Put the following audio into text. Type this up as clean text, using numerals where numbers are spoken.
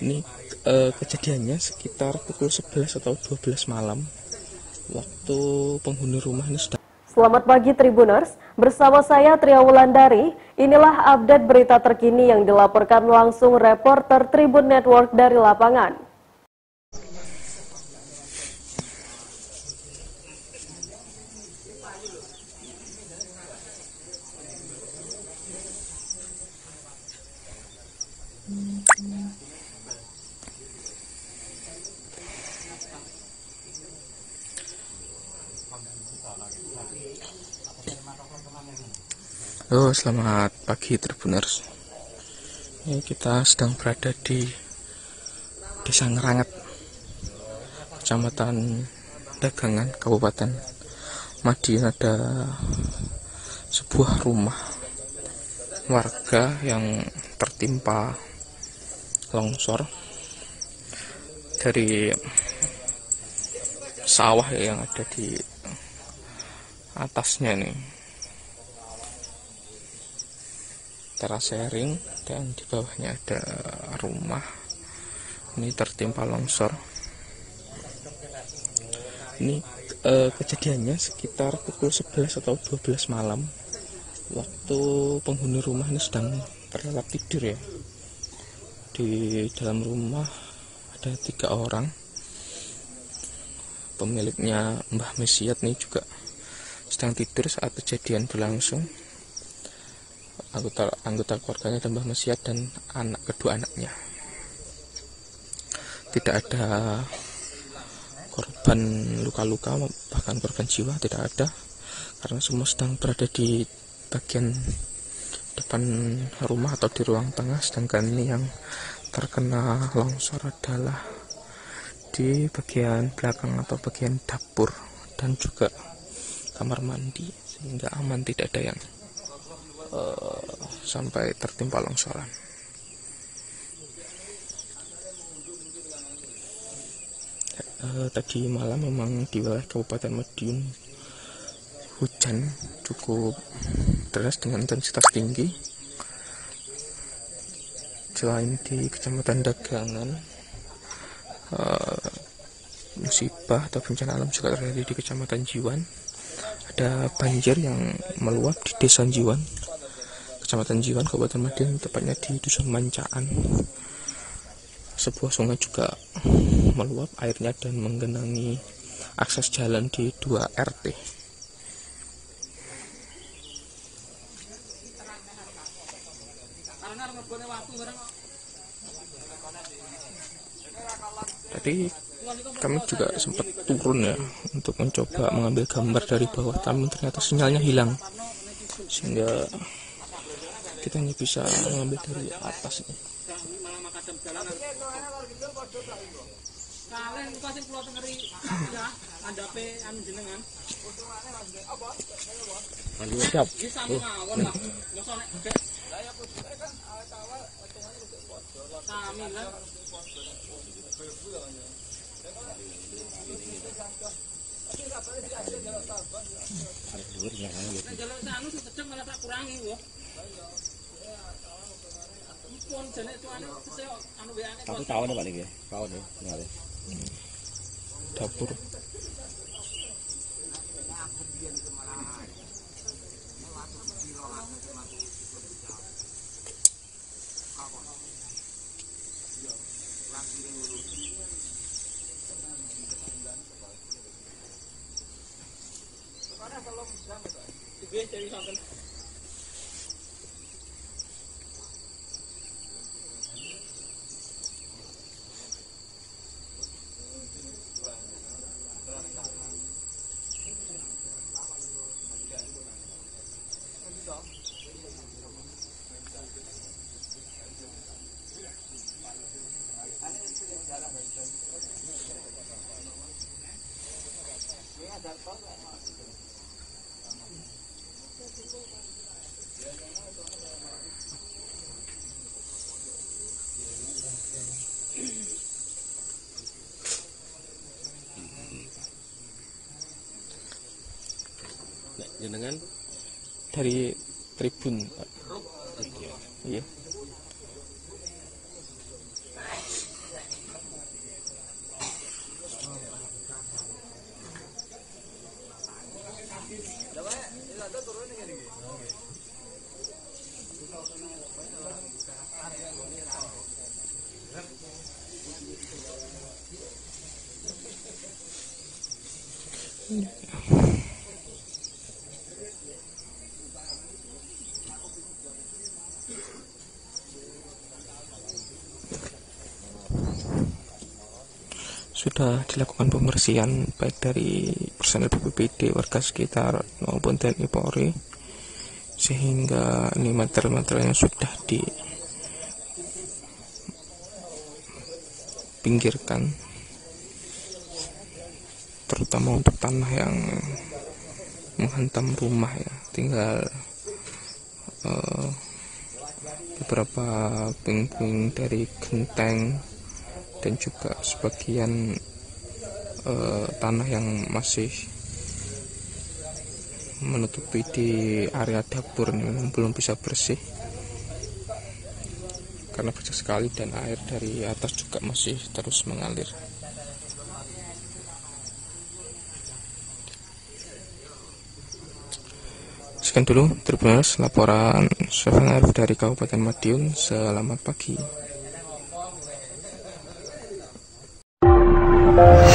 Ini kejadiannya sekitar pukul 11 atau 12 malam. Waktu penghuni rumah ini sudah. Selamat pagi Tribuners, bersama saya Tria Wulandari. Inilah update berita terkini yang dilaporkan langsung reporter Tribun Network dari lapangan. Halo, selamat pagi Tribuners. Ini kita sedang berada di Desa Ngerangat, Kecamatan Dagangan, Kabupaten Madiun. Ada sebuah rumah warga yang tertimpa longsor dari sawah yang ada di atasnya nih, terasering, dan di bawahnya ada rumah. Ini tertimpa longsor. Ini kejadiannya sekitar pukul 11 atau 12 malam. Waktu penghuni rumah ini sedang terlelap tidur ya. Di dalam rumah ada 3 orang. Pemiliknya Mbah Mesiat nih juga sedang tidur saat kejadian berlangsung. Anggota keluarganya dan Mbah Mesiat dan kedua anaknya. Tidak ada korban luka-luka, bahkan korban jiwa tidak ada, karena semua sedang berada di bagian depan rumah atau di ruang tengah. Sedangkan ini yang terkena longsor adalah di bagian belakang atau bagian dapur dan juga kamar mandi, sehingga aman, tidak ada yang sampai tertimpa longsoran. Tadi malam memang di wilayah Kabupaten Madiun hujan cukup deras dengan intensitas tinggi. Selain di Kecamatan Dagangan, musibah atau bencana alam juga terjadi di Kecamatan Jiwan. Ada banjir yang meluap di Desa Jiwan, Kecamatan Jiwan, Kabupaten Madiun, tepatnya di Dusun Mancaan. Sebuah sungai juga meluap airnya dan menggenangi akses jalan di 2 RT. Tadi kami juga sempat turun ya untuk mencoba mengambil gambar dari bawah, tapi ternyata sinyalnya hilang, sehingga kita hanya bisa mengambil dari atas ini. Siap. Dapur. Jenengan dari Tribun, iya. Sudah dilakukan pembersihan baik dari personel BPBD, warga sekitar maupun TNI Polri, sehingga ini material-materialnya sudah dipinggirkan, terutama untuk tanah yang menghantam rumah ya. Tinggal beberapa puing-puing dari genteng dan juga sebagian tanah yang masih menutupi di area dapur ini memang belum bisa bersih karena banyak sekali dan air dari atas juga masih terus mengalir. Sekian dulu Tribuners, laporan Syafan Arif dari Kabupaten Madiun. Selamat pagi.